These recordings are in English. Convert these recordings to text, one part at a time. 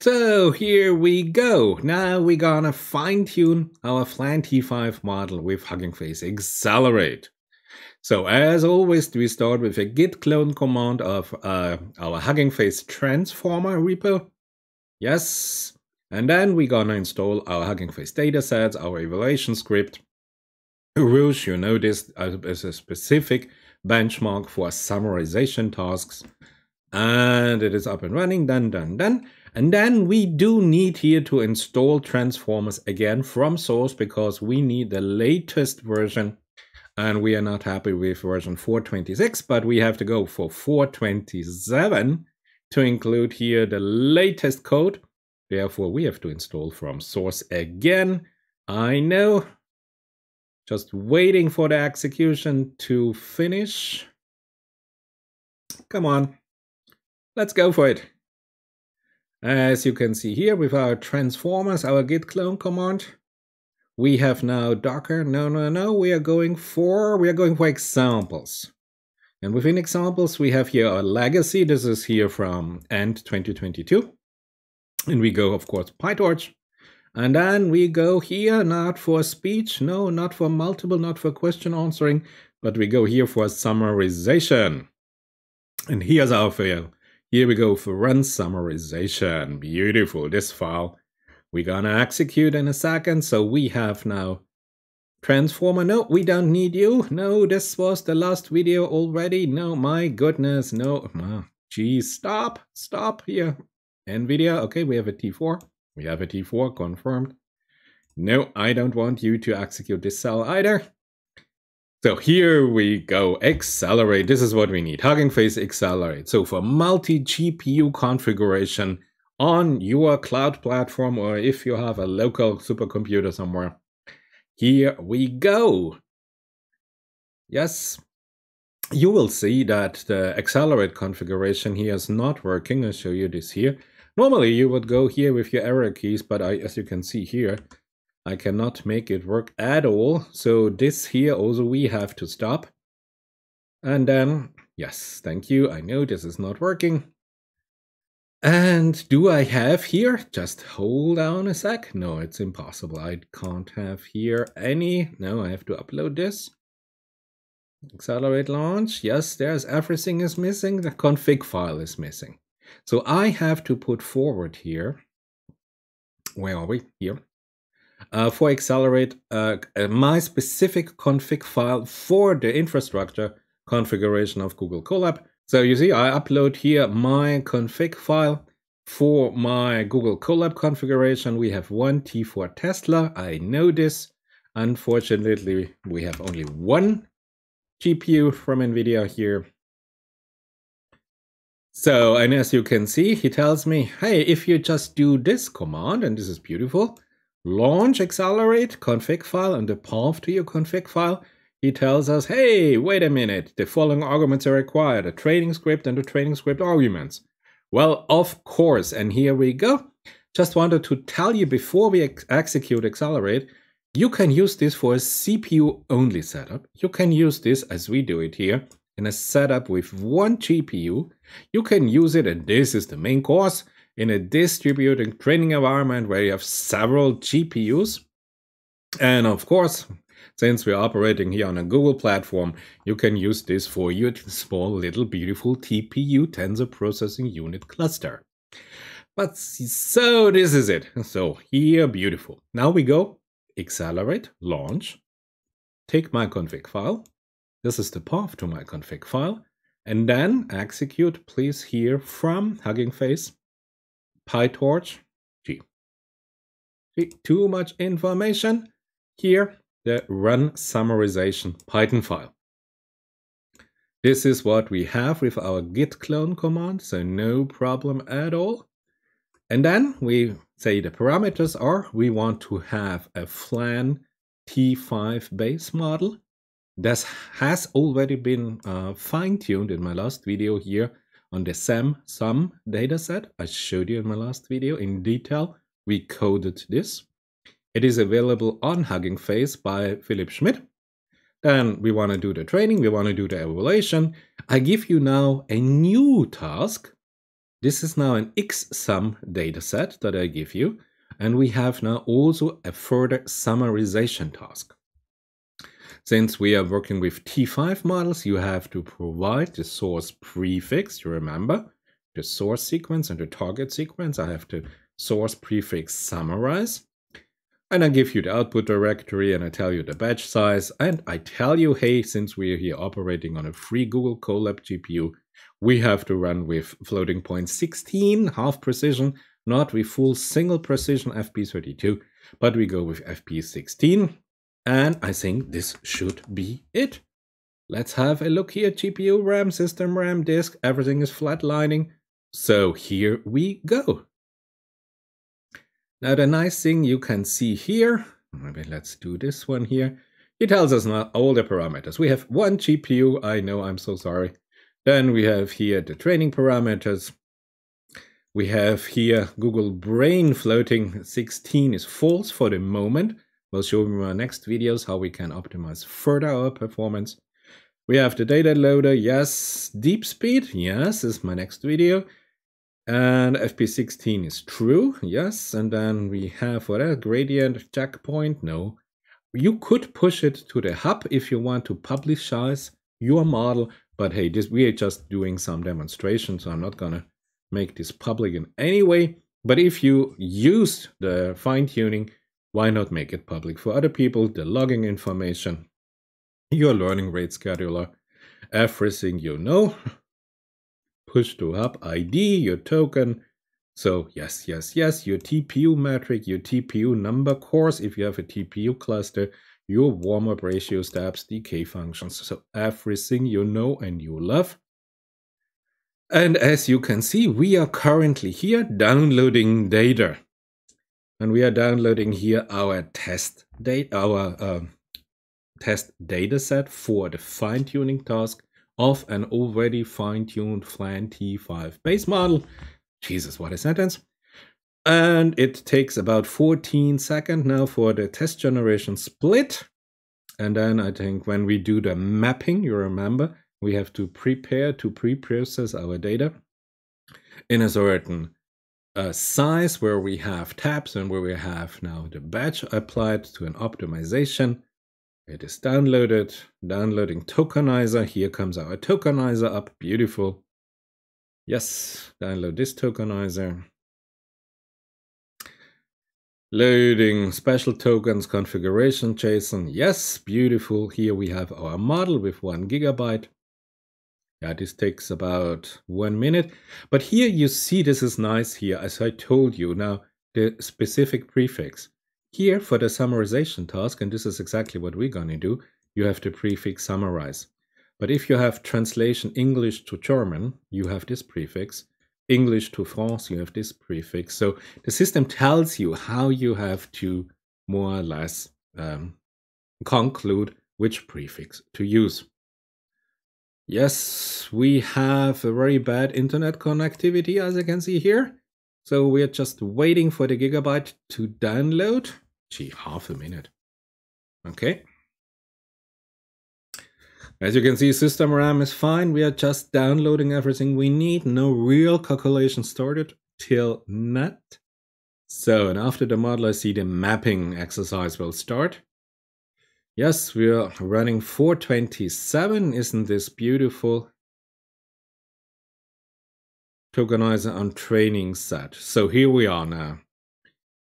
So here we go. Now we're gonna fine-tune our Flan T5 model with Hugging Face Accelerate. So as always, we start with a git clone command of our Hugging Face Transformer repo. Yes. And then we're gonna install our Hugging Face datasets, our evaluation script. Rouge, you know this as a specific benchmark for summarization tasks. And it is up and running, done. And then we do need here to install transformers again from source because we need the latest version. And we are not happy with version 4.26, but we have to go for 4.27 to include here the latest code. Therefore, we have to install from source again. I know, just waiting for the execution to finish. Come on, let's go for it. As you can see here with our transformers, our git clone command, we have now Docker. No, we are going for examples. And within examples, we have here our legacy. This is here from end 2022. And we go, of course, PyTorch. And then we go here, not for speech, no, not for multiple, not for question answering, but we go here for summarization. And here's our file. Here we go for run summarization. Beautiful, this file. We're gonna execute in a second. So we have now transformer. No, we don't need you. No, this was the last video already. No, my goodness, no. Oh, geez, stop here. Nvidia, okay, we have a T4. We have a T4 confirmed. No, I don't want you to execute this cell either. So here we go, accelerate. This is what we need, Hugging Face Accelerate. So for multi-GPU configuration on your cloud platform, or if you have a local supercomputer somewhere, here we go. Yes, you will see that the accelerate configuration here is not working. I'll show you this here. Normally you would go here with your arrow keys, but as you can see here, I cannot make it work at all. So this here also we have to stop. And then, yes, thank you. I know this is not working. And do I have here? Just hold on a sec. No, it's impossible. I can't have here any. No, I have to upload this. Accelerate launch. Yes, there's everything is missing. The config file is missing. So I have to put forward here, where are we? Here, for accelerate, my specific config file for the infrastructure configuration of Google Colab. So you see, I upload here my config file for my Google Colab configuration. We have one T4 Tesla. I know this. Unfortunately, we have only one GPU from Nvidia here. So, and as you can see, he tells me, hey, if you just do this command, and this is beautiful, launch accelerate config file and the path to your config file, he tells us, hey, wait a minute, the following arguments are required, a training script and the training script arguments. Well, of course, and here we go. Just wanted to tell you before we execute accelerate, you can use this for a CPU only setup. You can use this as we do it here. In a setup with one GPU, you can use it, and this is the main course, in a distributed training environment where you have several GPUs. And of course, since we're operating here on a Google platform, you can use this for your small little beautiful TPU tensor processing unit cluster. But so this is it. So here, beautiful. Now we go, accelerate, launch, take my config file. This is the path to my config file, and then execute, please, here from Hugging Face, PyTorch, G. Too much information. Here, the run summarization Python file. This is what we have with our git clone command, so no problem at all. And then we say the parameters are, we want to have a Flan T5 base model. This has already been fine-tuned in my last video here on the SEM sum dataset. I showed you in my last video in detail. We coded this. It is available on Hugging Face by Philip Schmidt. Then we want to do the training. We want to do the evaluation. I give you now a new task. This is now an XSUM dataset that I give you, and we have now also a further summarization task. Since we are working with T5 models, you have to provide the source prefix. You remember the source sequence and the target sequence. I have the source prefix summarize. And I give you the output directory, and I tell you the batch size, and I tell you, hey, since we are here operating on a free Google Colab GPU, we have to run with floating point 16, half precision, not with full single precision FP32, but we go with FP16. And I think this should be it. Let's have a look here. GPU, RAM, system RAM, disk, everything is flatlining. So here we go. Now the nice thing you can see here, maybe let's do this one here. It tells us now all the parameters. We have one GPU, I know, I'm so sorry. Then we have here the training parameters. We have here Google Brain floating 16 is false for the moment. We'll show you in our next videos how we can optimize further our performance. We have the data loader, yes. Deep Speed, yes, is my next video. And FP16 is true, yes. And then we have what else? Gradient checkpoint, no. You could push it to the hub if you want to publicize your model, but hey, this, we are just doing some demonstration, so I'm not gonna make this public in any way. But if you use the fine-tuning, why not make it public for other people? The logging information, your learning rate scheduler, everything you know. Push to hub ID, your token. So yes, yes, yes, your TPU metric, your TPU number cores, if you have a TPU cluster, your warm-up ratio steps, decay functions. So everything you know and you love. And as you can see, we are currently here downloading data. And we are downloading here our test data set for the fine-tuning task of an already fine-tuned Flan T5 base model. Jesus, what a sentence. And it takes about 14 seconds now for the test generation split. And then I think when we do the mapping, you remember, we have to prepare to pre-process our data in a certain size where we have tabs and where we have now the batch applied to an optimization. It is downloaded, downloading tokenizer. Here comes our tokenizer up, beautiful. Yes, download this tokenizer. Loading special tokens, configuration JSON. Yes, beautiful. Here we have our model with 1 GB. Yeah, this takes about 1 minute, but here you see this is nice here, as I told you now, the specific prefix. Here for the summarization task, and this is exactly what we're going to do, you have the prefix summarize. But if you have translation English to German, you have this prefix. English to France, you have this prefix. So the system tells you how you have to more or less conclude which prefix to use. Yes, we have a very bad internet connectivity, as you can see here. So we are just waiting for the gigabyte to download. Gee, half a minute. Okay. As you can see, system RAM is fine. We are just downloading everything we need. No real calculation started till net. So, and after the model, I see the mapping exercise will start. Yes, we are running 427. Isn't this beautiful? Tokenizer on training set. So here we are now.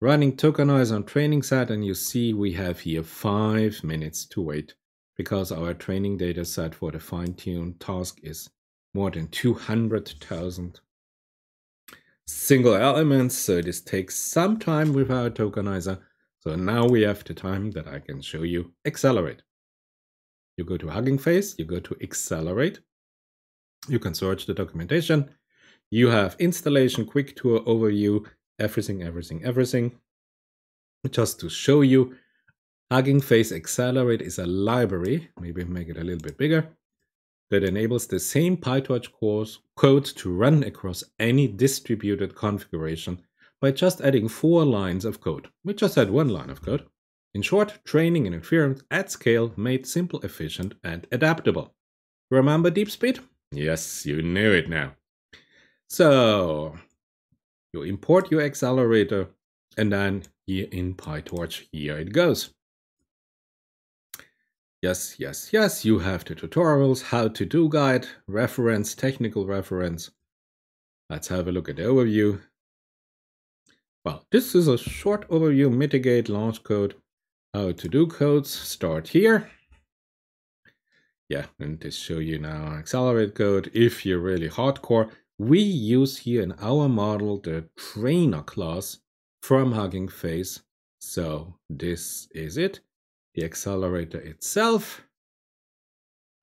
Running tokenizer on training set, and you see we have here 5 minutes to wait because our training data set for the fine-tuned task is more than 200,000 single elements. So this takes some time with our tokenizer. So now we have the time that I can show you Accelerate. You go to Hugging Face, you go to Accelerate. You can search the documentation. You have installation, quick tour, overview, everything, everything, everything. Just to show you, Hugging Face Accelerate is a library, maybe make it a little bit bigger, that enables the same PyTorch code to run across any distributed configuration by just adding 4 lines of code. We just had 1 line of code. In short, training and inference at scale made simple, efficient, and adaptable. Remember Deep Speed? Yes, you know it now. So you import your accelerator, and then here in PyTorch, here it goes. Yes, yes, yes, you have the tutorials, how to do guide, reference, technical reference. Let's have a look at the overview. Well, this is a short overview, mitigate, launch code, how to do codes, start here. Yeah, and this show you now accelerate code if you're really hardcore. We use here in our model the trainer class from Hugging Face. So this is it. The accelerator itself.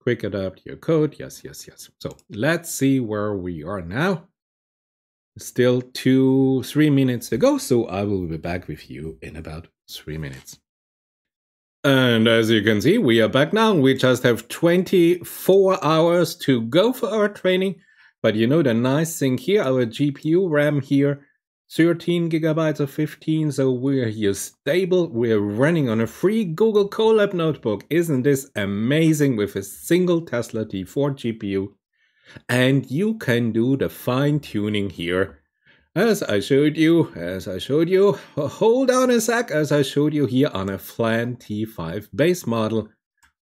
Quick adapt your code. Yes, yes, yes. So let's see where we are now. Still 3 minutes to go. So I will be back with you in about 3 minutes. And as you can see, we are back now. We just have 24 hours to go for our training. But you know the nice thing here, our GPU RAM here, 13 gigabytes or 15, so we're here stable. We're running on a free Google Colab notebook. Isn't this amazing with a single Tesla T4 GPU? And you can do the fine tuning here. As I showed you, hold on a sec, as I showed you here on a Flan T5 base model.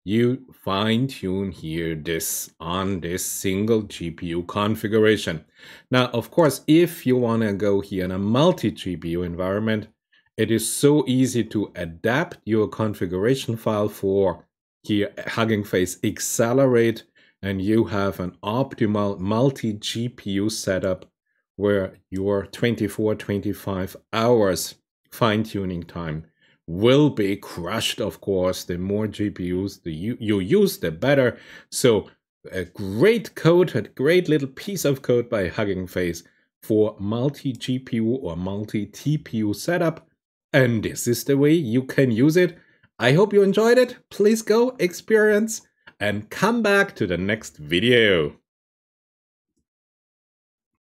You fine-tune here this on this single GPU configuration. Now, of course, if you want to go here in a multi-GPU environment, it is so easy to adapt your configuration file for here Hugging Face Accelerate, and you have an optimal multi-GPU setup where your 24-25 hours fine-tuning time will be crushed, of course. The more GPUs you use, the better. So a great code, a great little piece of code by Hugging Face for multi-GPU or multi-TPU setup. And this is the way you can use it. I hope you enjoyed it. Please go experience and come back to the next video.